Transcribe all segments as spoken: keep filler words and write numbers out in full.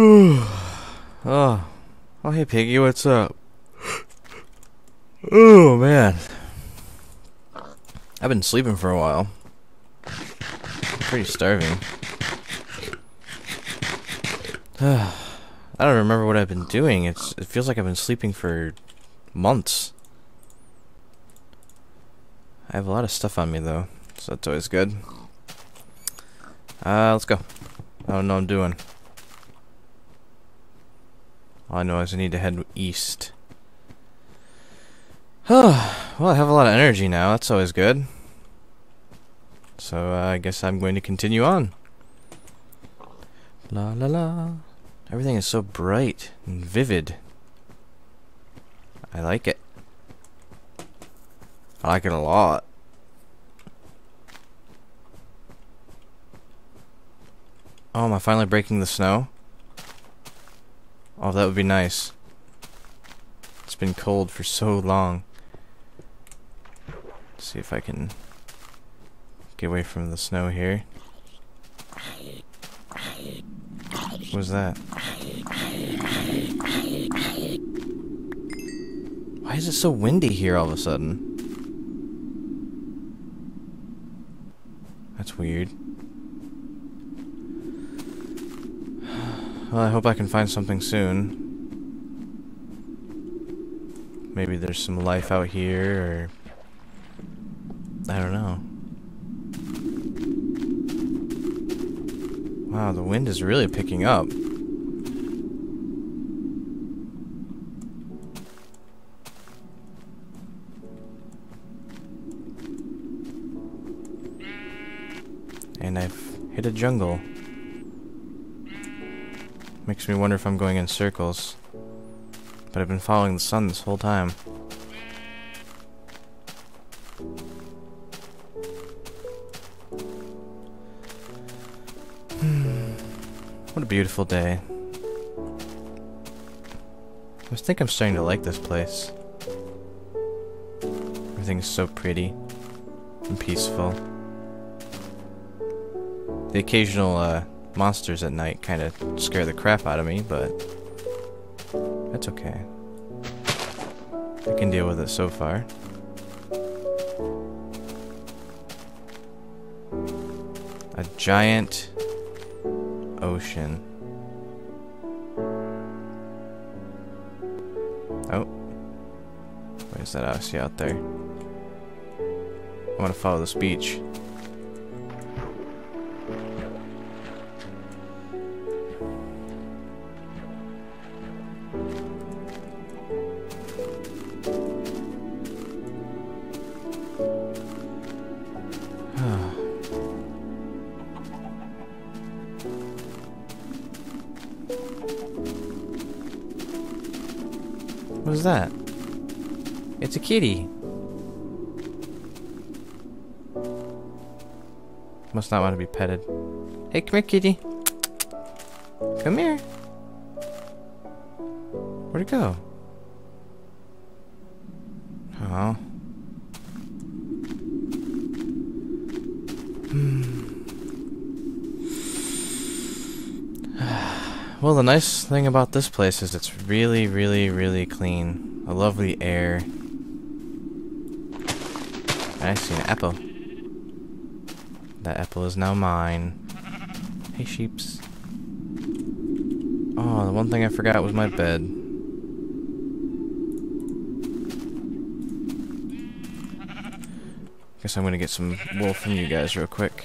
Oh. Oh, hey Piggy, what's up? Oh, man. I've been sleeping for a while. I'm pretty starving. I don't remember what I've been doing. It's, it feels like I've been sleeping for months. I have a lot of stuff on me, though, so that's always good. Uh, let's go. I don't know what I'm doing. All I know is I need to head east. Oh, well, I have a lot of energy now. That's always good. So uh, I guess I'm going to continue on. La la la. Everything is so bright and vivid. I like it. I like it a lot. Oh, am I finally breaking the snow? Oh, that would be nice. It's been cold for so long. Let's see if I can get away from the snow here. What was that? Why is it so windy here all of a sudden? That's weird. Well, I hope I can find something soon. Maybe there's some life out here, or... I don't know. Wow, the wind is really picking up. And I've hit a jungle. Makes me wonder if I'm going in circles. But I've been following the sun this whole time. Hmm. What a beautiful day. I think I'm starting to like this place. Everything's so pretty and peaceful. The occasional, uh... monsters at night kind of scare the crap out of me, but that's okay. I can deal with it so far. A giant ocean. Oh. Where's that I see out there? I want to follow this beach. What is that? It's a kitty. Must not want to be petted. Hey, come here, kitty. Come here. Where'd it go? Oh. Well, the nice thing about this place is it's really, really, really clean. A lovely air. I see an apple. That apple is now mine. Hey, sheeps. Oh, the one thing I forgot was my bed. Guess I'm gonna get some wool from you guys real quick.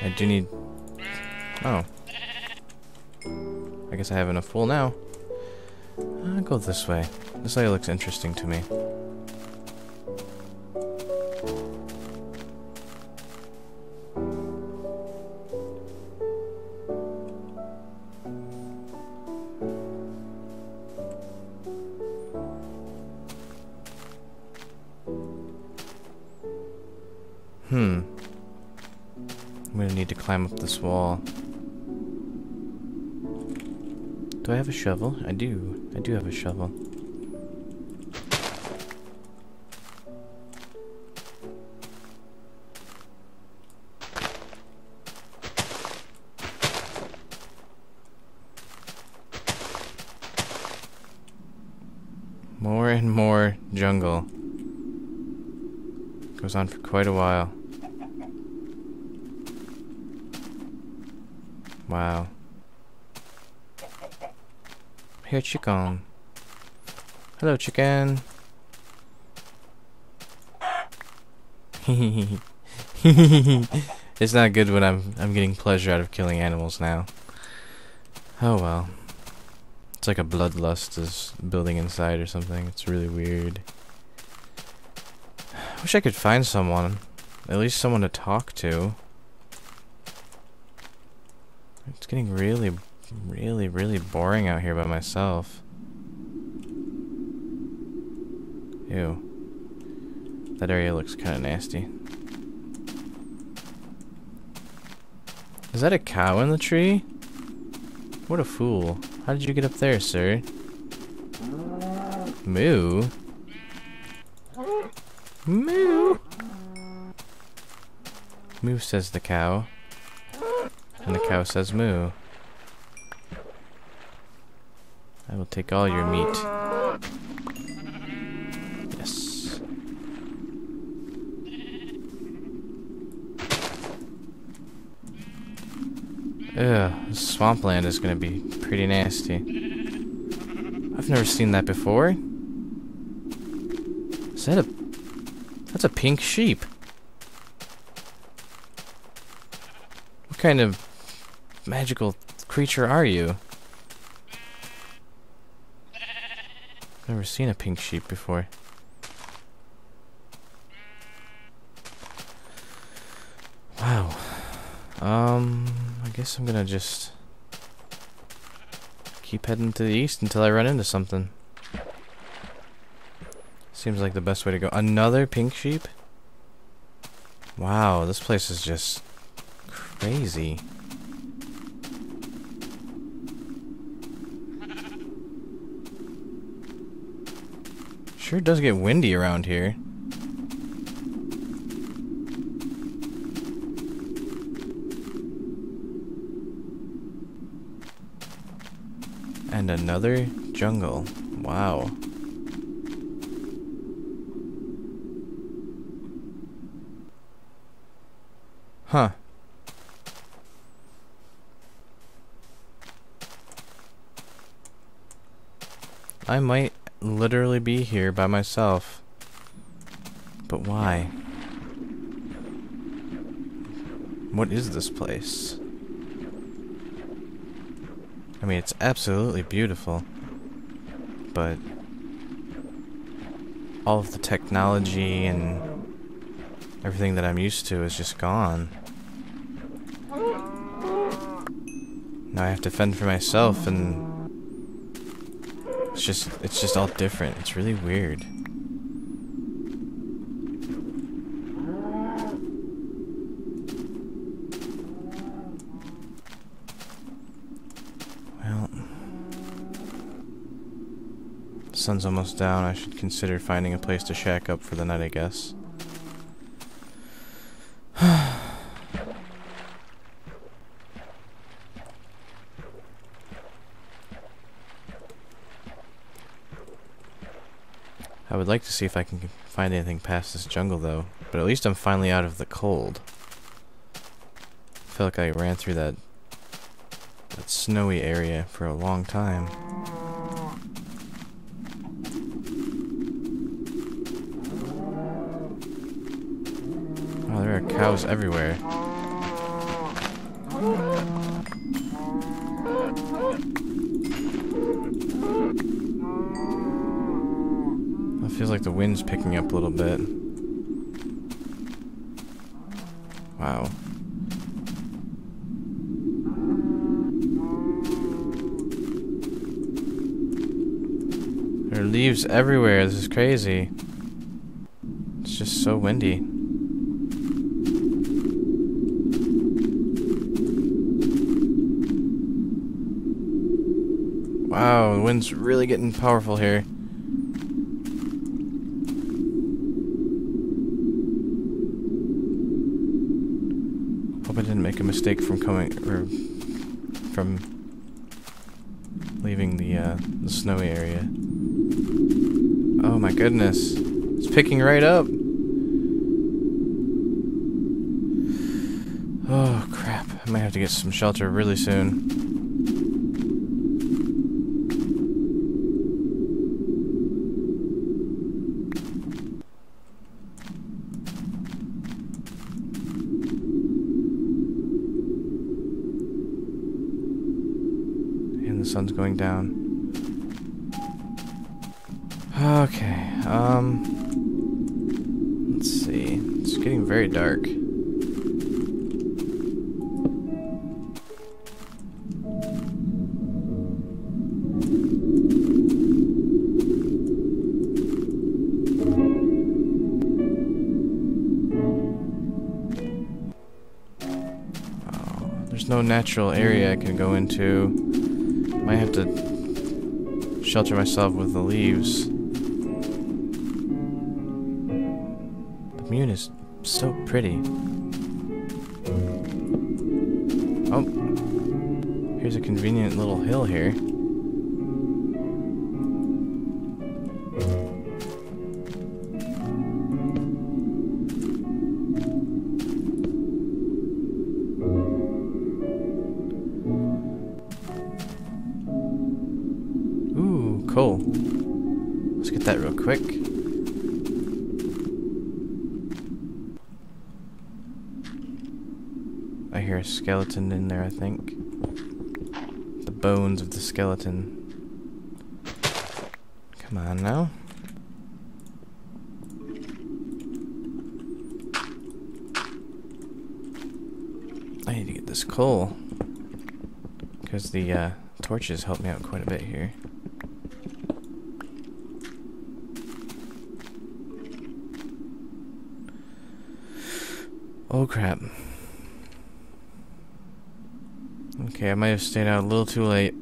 I do need... Oh. I guess I have enough wool now. I'll go this way. This area looks interesting to me. Hmm. I'm gonna need to climb up this wall. Do I have a shovel? I do. I do have a shovel. and more jungle. Goes on for quite a while. Wow. Here, chicken. Hello, chicken. It's not good when I'm I'm getting pleasure out of killing animals now. Oh well. It's like a bloodlust is building inside or something. It's really weird. I wish I could find someone. At least someone to talk to. It's getting really, really, really boring out here by myself. Ew. That area looks kind of nasty. Is that a cow in the tree? What a fool. How did you get up there, sir? Moo? Moo! Moo says the cow. And the cow says moo. I will take all your meat. Yes. Ugh, this swampland is gonna be pretty nasty. I've never seen that before. Is that a... That's a pink sheep. What kind of magical creature are you? Never seen a pink sheep before. Wow. Um, I guess I'm gonna just keep heading to the east until I run into something. Seems like the best way to go. Another pink sheep? Wow, this place is just crazy. Sure does get windy around here. And another jungle. Wow. Huh. I might literally be here by myself. But why? What is this place? I mean, it's absolutely beautiful, but all of the technology and everything that I'm used to is just gone. Now I have to fend for myself, and It's just, it's just all different. It's really weird. Well, the sun's almost down. I should consider finding a place to shack up for the night, I guess. I would like to see if I can find anything past this jungle, though. But at least I'm finally out of the cold. I feel like I ran through that, that snowy area for a long time. Wow, there are cows everywhere. Feels like the wind's picking up a little bit. Wow. There are leaves everywhere. This is crazy. It's just so windy. Wow, the wind's really getting powerful here. I didn't make a mistake from coming or from leaving the uh, the snowy area. Oh my goodness. It's picking right up. Oh crap. I might have to get some shelter really soon. Sun's going down. Okay, um... let's see. It's getting very dark. Oh, there's no natural area I can go into. I have to shelter myself with the leaves. The moon is so pretty. Oh, here's a convenient little hill here. Cool. Let's get that real quick. I hear a skeleton in there, I think. The bones of the skeleton. Come on now. I need to get this coal, because the uh, torches helped me out quite a bit here. Oh crap. Okay, I might have stayed out a little too late.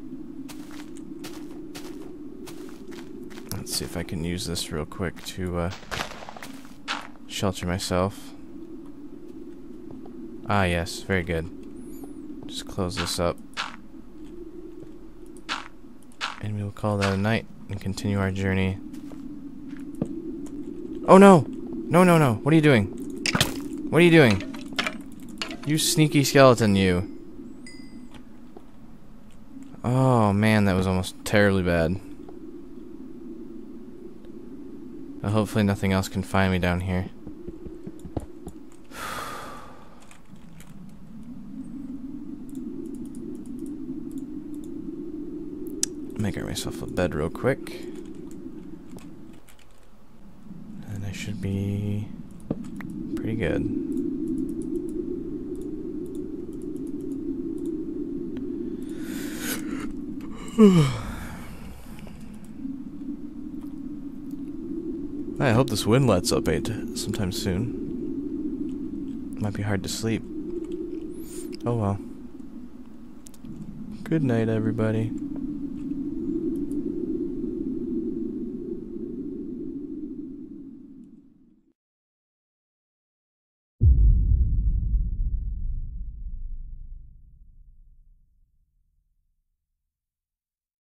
Let's see if I can use this real quick to uh, shelter myself. Ah yes, very good. Just close this up. And we'll call that a night and continue our journey. Oh no! No, no, no! What are you doing? What are you doing? You sneaky skeleton, you. Oh man, that was almost terribly bad. Well, hopefully nothing else can find me down here. Make myself a bed real quick. And I should be... pretty good. I hope this wind lets up sometime soon. Might be hard to sleep. Oh well. Good night, everybody.